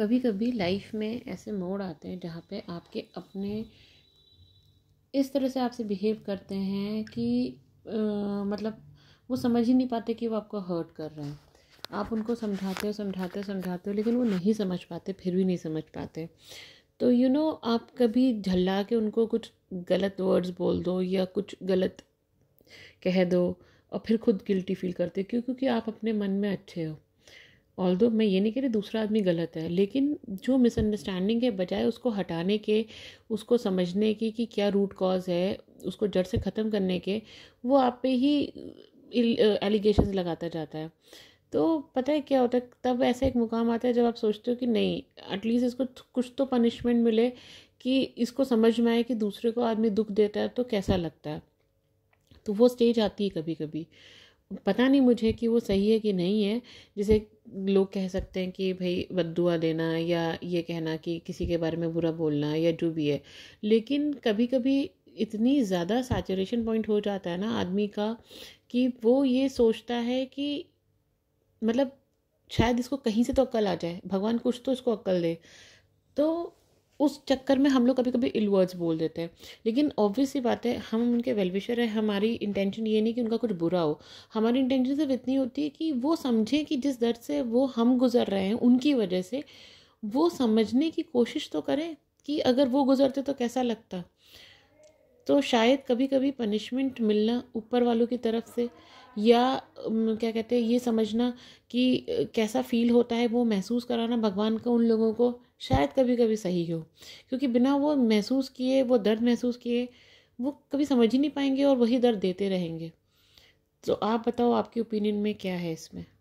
कभी कभी लाइफ में ऐसे मोड़ आते हैं जहाँ पे आपके अपने इस तरह से आपसे बिहेव करते हैं कि मतलब वो समझ ही नहीं पाते कि वो आपको हर्ट कर रहे हैं। आप उनको समझाते हो लेकिन वो नहीं समझ पाते, फिर भी नहीं समझ पाते। तो यू नो, आप कभी झल्ला के उनको कुछ गलत वर्ड्स बोल दो या कुछ गलत कह दो और फिर खुद गिल्टी फील करते हो, क्योंकि आप अपने मन में अच्छे हो। ऑल्दो मैं ये नहीं कह रही दूसरा आदमी गलत है, लेकिन जो मिसअंडरस्टैंडिंग है बजाय उसको हटाने के, उसको समझने की कि क्या रूट कॉज है, उसको जड़ से ख़त्म करने के, वो आप पे ही एलिगेशंस लगाता जाता है। तो पता है क्या होता है, तब ऐसा एक मुकाम आता है जब आप सोचते हो कि नहीं, एटलीस्ट इसको कुछ तो पनिशमेंट मिले कि इसको समझ में आए कि दूसरे को आदमी दुख देता है तो कैसा लगता है। तो वो स्टेज आती है कभी कभी, पता नहीं मुझे कि वो सही है कि नहीं है, जिसे लोग कह सकते हैं कि भाई बद्दुआ देना या ये कहना कि किसी के बारे में बुरा बोलना या जो भी है। लेकिन कभी कभी इतनी ज़्यादा सैचुरेशन पॉइंट हो जाता है ना आदमी का कि वो ये सोचता है कि मतलब शायद इसको कहीं से तो अक्ल आ जाए, भगवान कुछ तो इसको अक्ल दे। तो उस चक्कर में हम लोग कभी कभी इल वर्ड्स बोल देते हैं। लेकिन ऑब्वियस सी बात है, हम उनके वेलविशर हैं, हमारी इंटेंशन ये नहीं कि उनका कुछ बुरा हो, हमारी इंटेंशन सिर्फ इतनी होती है कि वो समझें कि जिस दर्द से वो हम गुजर रहे हैं उनकी वजह से, वो समझने की कोशिश तो करें कि अगर वो गुजरते तो कैसा लगता। तो शायद कभी कभी पनिशमेंट मिलना ऊपर वालों की तरफ से या क्या कहते हैं ये समझना कि कैसा फील होता है वो महसूस कराना भगवान का उन लोगों को, शायद कभी कभी सही हो, क्योंकि बिना वो महसूस किए, वो दर्द महसूस किए, वो कभी समझ ही नहीं पाएंगे और वही दर्द देते रहेंगे। तो आप बताओ आपकी ओपिनियन में क्या है इसमें।